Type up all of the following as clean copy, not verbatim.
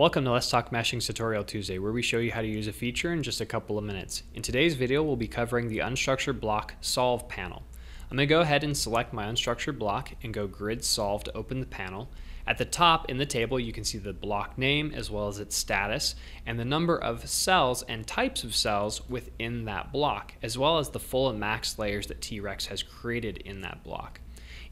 Welcome to Let's Talk Meshing's Tutorial Tuesday, where we show you how to use a feature in just a couple of minutes. In today's video, we'll be covering the Unstructured Block Solve panel. I'm going to go ahead and select my unstructured block and go Grid Solve to open the panel. At the top in the table, you can see the block name as well as its status and the number of cells and types of cells within that block, as well as the full and max layers that T-Rex has created in that block.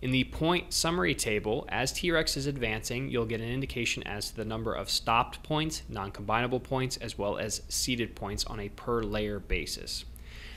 In the point summary table, as T-Rex is advancing, you'll get an indication as to the number of stopped points, non-combinable points, as well as seeded points on a per layer basis.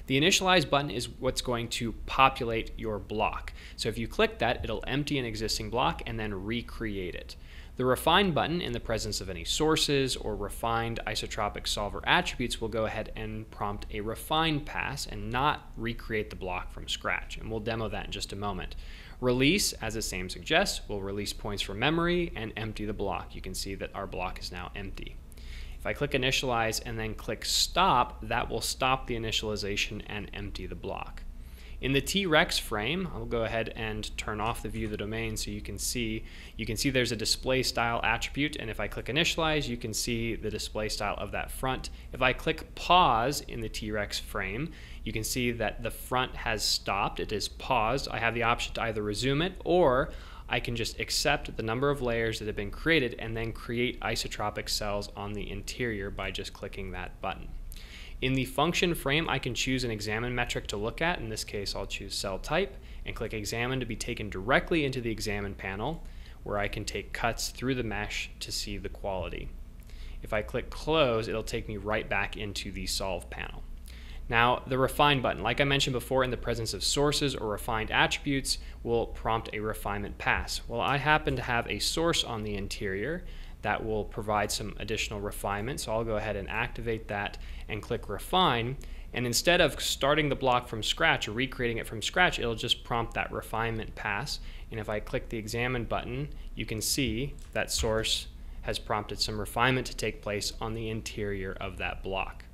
The initialize button is what's going to populate your block. So if you click that, it'll empty an existing block and then recreate it. The refine button, in the presence of any sources or refined isotropic solver attributes, will go ahead and prompt a refine pass and not recreate the block from scratch. And we'll demo that in just a moment. Release, as its name suggests, will release points from memory and empty the block. You can see that our block is now empty. If I click initialize and then click stop, that will stop the initialization and empty the block. In the T-Rex frame, I'll go ahead and turn off the view of the domain so you can see there's a display style attribute, and if I click initialize, you can see the display style of that front. If I click pause in the T-Rex frame, you can see that the front has stopped. It is paused. I have the option to either resume it, or I can just accept the number of layers that have been created and then create isotropic cells on the interior by just clicking that button. In the function frame, I can choose an examine metric to look at. In this case, I'll choose cell type and click examine to be taken directly into the examine panel, where I can take cuts through the mesh to see the quality. If I click close, it'll take me right back into the solve panel. Now, the refine button, like I mentioned before, in the presence of sources or refined attributes, will prompt a refinement pass. Well, I happen to have a source on the interior that will provide some additional refinement. So I'll go ahead and activate that and click refine. And instead of starting the block from scratch or recreating it from scratch, it'll just prompt that refinement pass. And if I click the examine button, you can see that source has prompted some refinement to take place on the interior of that block.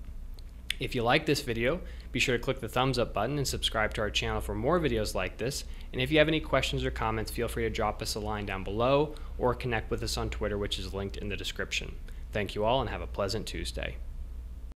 If you like this video, be sure to click the thumbs up button and subscribe to our channel for more videos like this. And if you have any questions or comments, feel free to drop us a line down below or connect with us on Twitter, which is linked in the description. Thank you all and have a pleasant Tuesday.